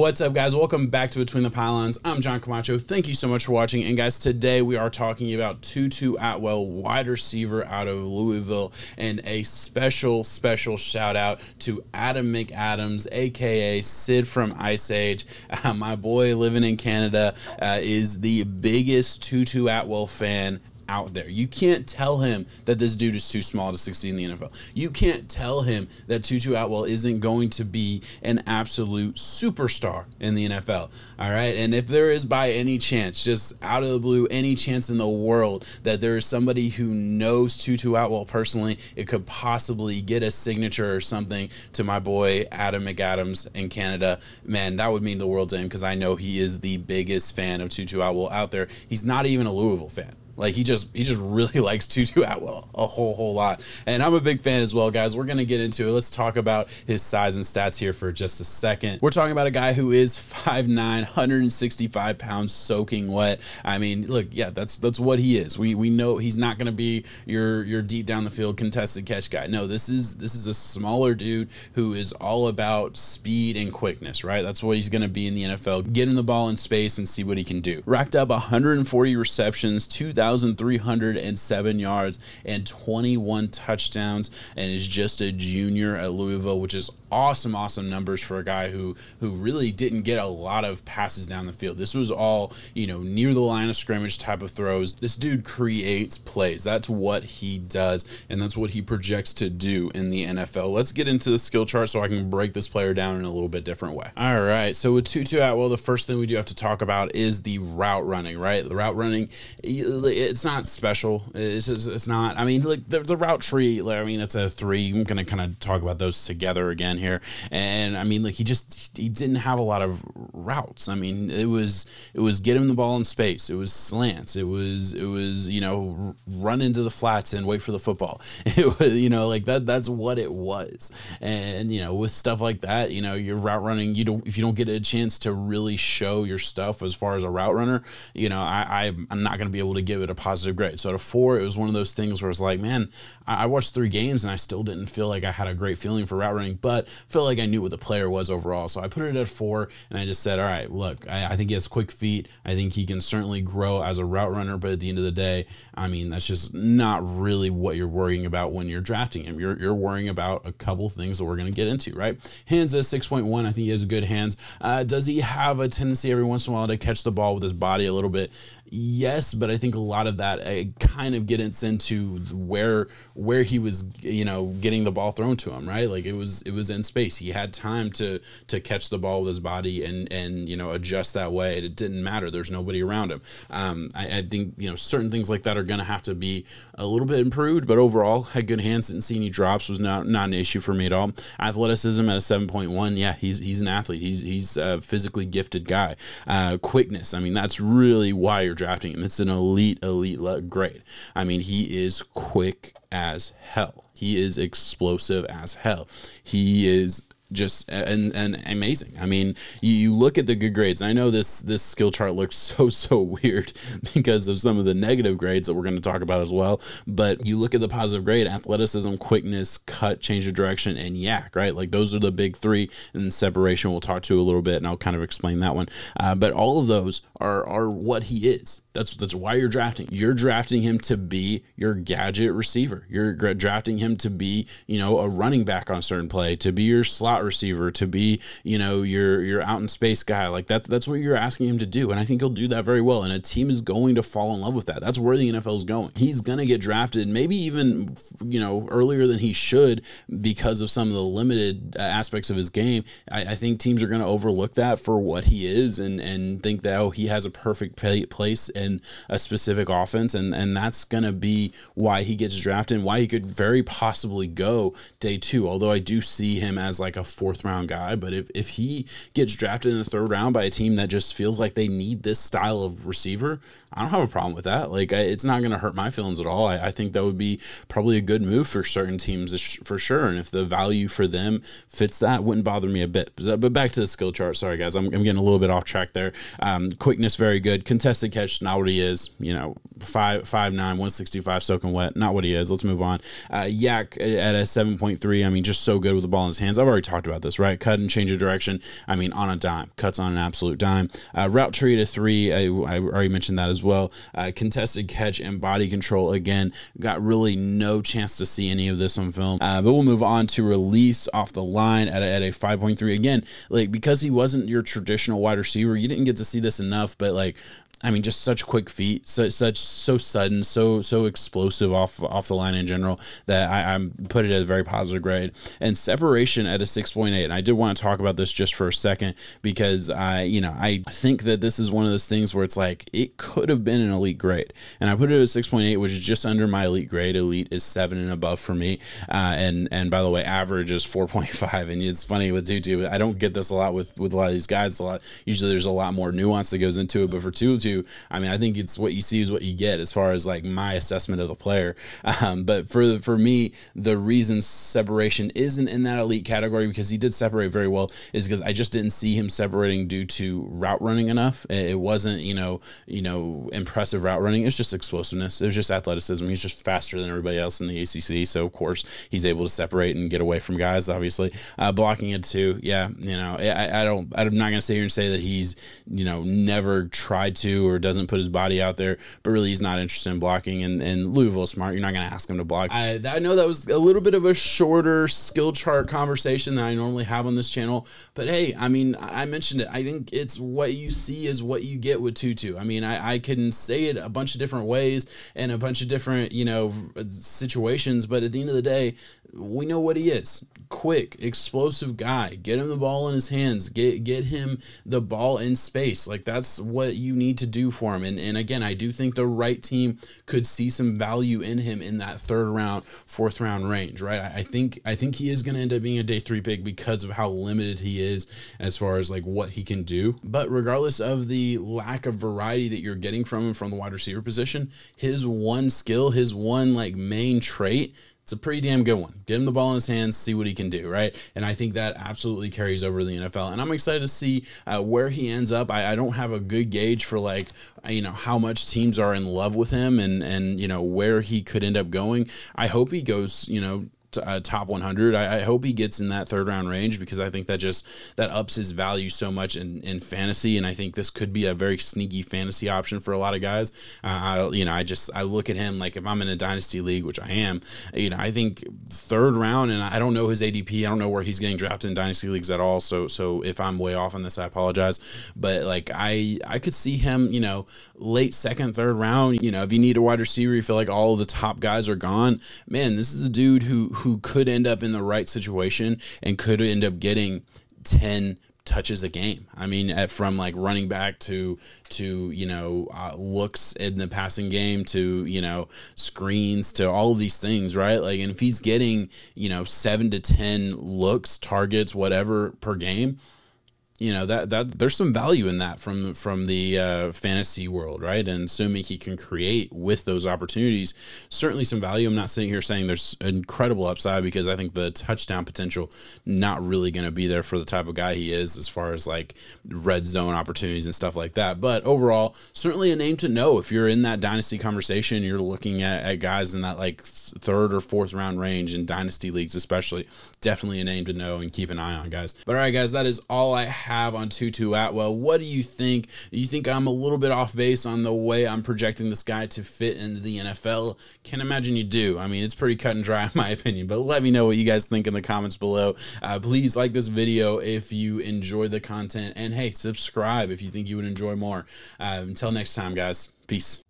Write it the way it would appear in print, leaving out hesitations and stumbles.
What's up, guys? Welcome back to Between the Pylons. I'm John Camacho. Thank you so much for watching. And guys, today we are talking about Tutu Atwell, wide receiver out of Louisville, and a special shout out to Adam McAdams, aka Sid from Ice Age. My boy living in Canada is the biggest Tutu Atwell fan out there. You can't tell him that this dude is too small to succeed in the NFL. You can't tell him that Tutu Atwell isn't going to be an absolute superstar in the NFL. All right. And if there is by any chance, just out of the blue, any chance in the world that there is somebody who knows Tutu Atwell personally, it could possibly get a signature or something to my boy Adam McAdams in Canada, man, that would mean the world to him, because I know he is the biggest fan of Tutu Atwell out there. He's not even a Louisville fan. Like, he just really likes Tutu Atwell a whole lot. And I'm a big fan as well, guys. We're going to get into it. Let's talk about his size and stats here for just a second. We're talking about a guy who is 5'9", 165 pounds, soaking wet. I mean, look, yeah, that's what he is. We know he's not going to be your deep down the field contested catch guy. No, this is a smaller dude who is all about speed and quickness, right? That's what he's going to be in the NFL. Get him the ball in space and see what he can do. Racked up 140 receptions, 2,307 yards and 21 touchdowns, and is just a junior at Louisville, which is awesome numbers for a guy who really didn't get a lot of passes down the field. This was all, you know, near the line of scrimmage type of throws. This dude creates plays. That's what he does, and that's what he projects to do in the NFL. Let's get into the skill chart so I can break this player down in a little bit different way. All right, so with Tutu Atwell, the first thing we do have to talk about is the route running, right? The route running, it's not special. It's not. I mean, like the route tree. I mean, it's a three. I'm gonna kind of talk about those together again here. And I mean, like he didn't have a lot of routes. I mean, it was get him the ball in space. It was slants. It was you know, run into the flats and wait for the football. It was, you know, like that's what it was. And you know, with stuff like that, you know, your route running, if you don't get a chance to really show your stuff as far as a route runner, you know, I'm not gonna be able to give it a positive grade. So out of 4, it was one of those things where it's like, man, I watched 3 games and I still didn't feel like I had a great feeling for route running, but I felt like I knew what the player was overall. So I put it at 4, and I just said, all right, look, I think he has quick feet. I think he can certainly grow as a route runner, but at the end of the day, I mean, that's just not really what you're worrying about when you're drafting him. You're worrying about a couple things that we're going to get into, right? Hands at 6.1, I think he has good hands. Does he have a tendency every once in a while to catch the ball with his body a little bit? Yes, but I think a lot of that kind of gets into where he was, you know, getting the ball thrown to him, right? Like it was in space. He had time to catch the ball with his body and you know, adjust that way. It didn't matter. There's nobody around him. I think, you know, certain things like that are going to have to be a little bit improved, but overall had good hands. Didn't see any drops. Was not an issue for me at all. Athleticism at a 7.1. Yeah, he's an athlete. He's a physically gifted guy. Quickness. I mean, that's really why you're drafting him. It's an elite grade. I mean, he is quick as hell. He is explosive as hell. He is just and amazing. I mean, you look at the good grades. I know this skill chart looks so weird because of some of the negative grades that we're going to talk about as well, but you look at the positive grade: athleticism, quickness, cut, change of direction, and yak, right? Like those are the big 3, and then separation we'll talk to a little bit, and I'll kind of explain that one, but all of those are what he is. That's why you're drafting. You're drafting him to be your gadget receiver. You're drafting him to be, you know, a running back on a certain play, to be your slot receiver, to be, you know, your out in space guy. Like that's what you're asking him to do, and I think he'll do that very well. And a team is going to fall in love with that. That's where the NFL is going. He's gonna get drafted, maybe even, you know, earlier than he should because of some of the limited aspects of his game. I think teams are gonna overlook that for what he is and think that, oh, he has a perfect place in a specific offense, and that's going to be why he gets drafted and why he could very possibly go day 2, although I do see him as like a 4th round guy. But if he gets drafted in the 3rd round by a team that just feels like they need this style of receiver, I don't have a problem with that. Like it's not going to hurt my feelings at all. I think that would be probably a good move for certain teams for sure, and if the value for them fits that, wouldn't bother me a bit. But back to the skill chart. Sorry guys, I'm getting a little bit off track there. Quickness, very good. Contested catch, not not what he is. You know, 5'9", 165, soaking wet. Not what he is. Let's move on. Yak at a 7.3. I mean, just so good with the ball in his hands. I've already talked about this, right? Cut and change of direction. I mean, on a dime. Cuts on an absolute dime. Route tree to 3. I already mentioned that as well. Contested catch and body control. Again, got really no chance to see any of this on film. But we'll move on to release off the line at a 5.3. Again, like, because he wasn't your traditional wide receiver, you didn't get to see this enough, but like, I mean, just such quick feet, so sudden, so explosive off the line in general, that I'm put it at a very positive grade. And separation at a 6.8. And I did want to talk about this just for a second, because I think that this is one of those things where it's like, it could have been an elite grade, and I put it at a 6.8, which is just under my elite grade. Elite is 7 and above for me, and by the way, average is 4.5. And it's funny with Tutu, I don't get this a lot with a lot of these guys. It's a lot, usually there's a lot more nuance that goes into it, but for Tutu, I mean, I think it's what you see is what you get as far as like my assessment of the player. But for me, the reason separation isn't in that elite category, because he did separate very well, is because I just didn't see him separating due to route running enough. It wasn't, you know, impressive route running. It's just explosiveness. It was just athleticism. He's just faster than everybody else in the ACC. So of course he's able to separate and get away from guys, obviously. Blocking it too. Yeah. You know, I'm not going to sit here and say that he's, you know, never tried to, or doesn't put his body out there, but really he's not interested in blocking. And Louisville's smart. You're not going to ask him to block. I know that was a little bit of a shorter skill chart conversation than I normally have on this channel, but hey, I mean, I mentioned it. I think it's what you see is what you get with Tutu. I mean, I can say it a bunch of different ways and a bunch of different, you know, situations, but at the end of the day, we know what he is. Quick, explosive guy. Get him the ball in his hands. Get him the ball in space. Like, that's what you need to do for him. And again, I do think the right team could see some value in him in that 3rd round, 4th round range, right? I think he is going to end up being a day 3 pick because of how limited he is as far as like what he can do. But regardless of the lack of variety that you're getting from him from the wide receiver position, his one skill, his one like main trait, it's a pretty damn good one. Get him the ball in his hands, see what he can do, right? And I think that absolutely carries over to the NFL. And I'm excited to see where he ends up. I don't have a good gauge for, like, you know, how much teams are in love with him and you know, where he could end up going. I hope he goes, you know, top 100. I hope he gets in that 3rd round range, because I think that just that ups his value so much in fantasy. And I think this could be a very sneaky fantasy option for a lot of guys. I look at him like, if I'm in a dynasty league, which I am, you know, I think 3rd round, and I don't know his ADP. I don't know where he's getting drafted in dynasty leagues at all. So if I'm way off on this, I apologize. But like, I could see him, you know, late 2nd, 3rd round, you know, if you need a wide receiver, you feel like all of the top guys are gone, man, this is a dude who could end up in the right situation and could end up getting 10 touches a game. I mean, from like running back to you know, looks in the passing game, to, you know, screens, to all of these things, right? Like, and if he's getting, you know, 7 to 10 looks, targets, whatever per game, you know, that there's some value in that from the fantasy world, right? And assuming he can create with those opportunities, certainly some value. I'm not sitting here saying there's incredible upside, because I think the touchdown potential not really going to be there for the type of guy he is as far as like red zone opportunities and stuff like that. But overall, certainly a name to know if you're in that dynasty conversation. You're looking at guys in that like 3rd or 4th round range in dynasty leagues, especially. Definitely a name to know and keep an eye on, guys. But all right, guys, that is all I have on Tutu Atwell. What do you think? Do you think I'm a little bit off base on the way I'm projecting this guy to fit into the NFL? Can't imagine you do. I mean, it's pretty cut and dry in my opinion, but let me know what you guys think in the comments below. Please like this video if you enjoy the content, and hey, subscribe if you think you would enjoy more. Until next time, guys. Peace.